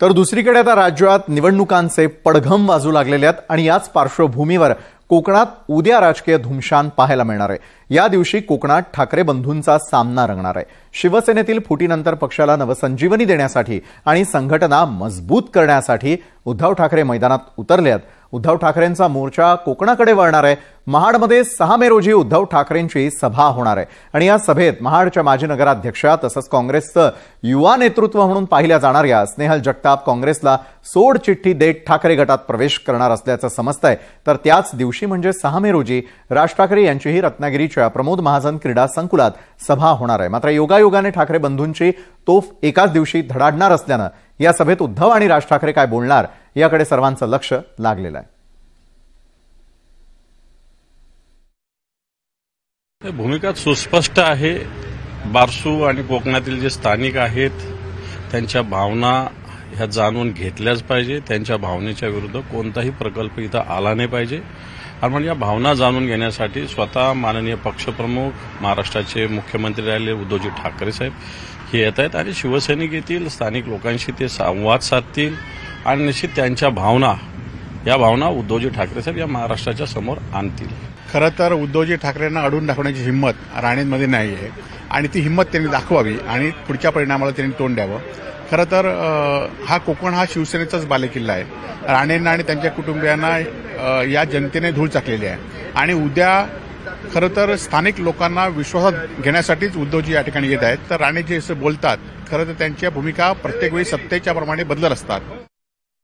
तर दुसरीकडे आता राज्यात निवडणुकांचे पडघम वाजू लागलेले आहेत आणि याच पार्श्वभूमीवर कोकणात उद्या राजकीय धुमशान पाहायला मिळणार आहे। या दिवशी कोकणात ठाकरे बंधूंचा सामना रंगणार आहे। शिवसेनेतील फुटीनंतर पक्षाला नवसंजीवनी देण्यासाठी आणि संघटना मजबूत करण्यासाठी उद्धव ठाकरे मैदानात उतरले आहेत। उद्धव ठाकरेंचा मोर्चा कोकणाकडे वळणार आहे। महाडमध्ये 6 मे रोजी उद्धव ठाकरेंची सभा होणार आहे आणि या सभेत महाडच्या माजी नगराध्यक्ष तसंच काँग्रेसचं युवा नेतृत्व म्हणून पाहिल्या जाणाऱ्या स्नेहल जगताप काँग्रेसला सोड चिठ्ठी देत ठाकरे गटात प्रवेश करणार असल्याचं समजतंय। तर त्याच दिवशी म्हणजे 6 मे रोजी राज ठाकरे यांचीही रत्नागिरीच्या प्रमोद महाजन क्रीडा संकुलात सभा होणार आहे। मात्र योगायोगाने ठाकरे बंधूंची तोफ एकाच दिवशी धडाडणार असल्यानं या सभेत उद्धव आणि राज ठाकरे काय बोलणार याकडे सर्वांचं लक्ष लागलेलं आहे। भूमिका सुस्पष्ट आहे। बारसू आणि कोकणातील जे स्थानिक आहेत त्यांच्या भावना ह्या जाणून घेतल्याच पाहिजे। त्यांच्या भावनेच्या विरुद्ध कोणताही प्रकल्प इथं आला नाही पाहिजे आणि या भावना जाणून घेण्यासाठी स्वतः माननीय पक्षप्रमुख महाराष्ट्राचे मुख्यमंत्री राहिले उद्धवजी ठाकरे साहेब हे येत आहेत आणि शिवसैनिक येथील स्थानिक लोकांशी ते संवाद साधतील आणि निश्चित त्यांच्या भावना या भावना उद्धवजी ठाकरे साहेब या महाराष्ट्राच्या समोर आणतील। खरं तर उद्धवजी ठाकरेंना अडवून दाखवण्याची हिंमत राणेंमध्ये नाही आहे आणि ती हिंमत त्यांनी दाखवावी आणि पुढच्या परिणामाला त्यांनी तोंड द्यावं। खरं तर हा कोकण हा शिवसेनेचाच बालेकिल्ला आहे। राणेंना आणि त्यांच्या कुटुंबियांना या जनतेने धूळ चाकलेली आहे आणि उद्या खरं तर स्थानिक लोकांना विश्वासात घेण्यासाठीच उद्धवजी या ठिकाणी येत आहेत। तर राणे जे बोलतात खरं तर त्यांच्या भूमिका प्रत्येक वेळी सत्तेच्या प्रमाणे बदलत असतात।